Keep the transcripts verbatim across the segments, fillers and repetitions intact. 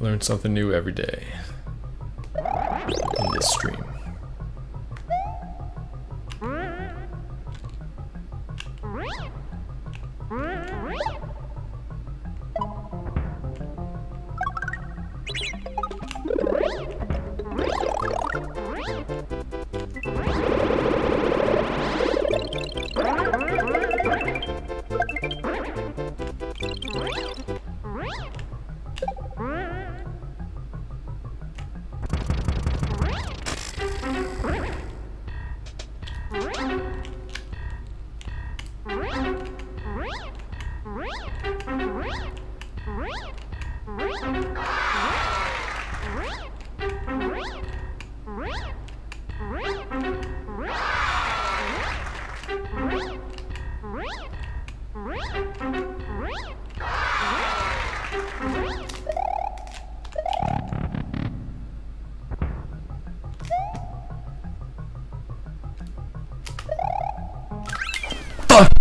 Learn something new every day in this stream.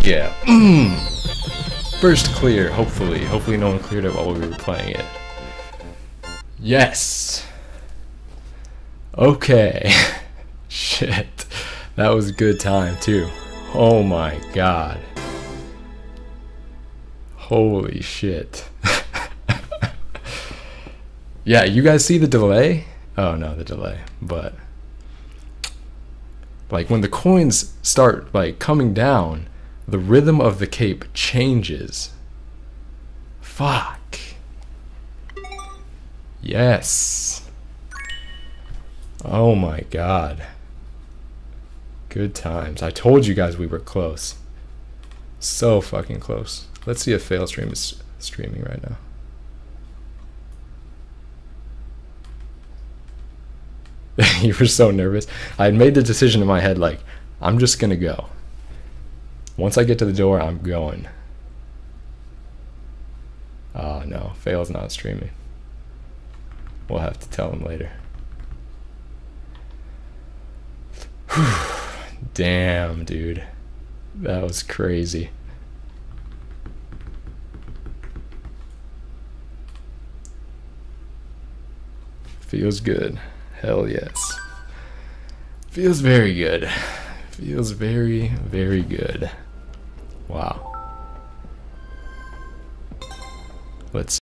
Yeah. Mm. First clear, hopefully. Hopefully no one cleared it while we were playing it. Yes! Okay. Shit. That was a good time, too. Oh my god. Holy shit. Yeah, you guys see the delay? Oh no, the delay, but... like, when the coins start, like, coming down, the rhythm of the cape changes. Fuck. Yes. Oh my god. Good times. I told you guys we were close. So fucking close. Let's see if Failstream is streaming right now. You were so nervous. I had made the decision in my head, like, I'm just gonna go. Once I get to the door, I'm going. Ah, no, Fail's not streaming. We'll have to tell him later. Whew. Damn, dude. That was crazy. Feels good. Hell yes. Feels very good. Feels very, very good. Wow. Let's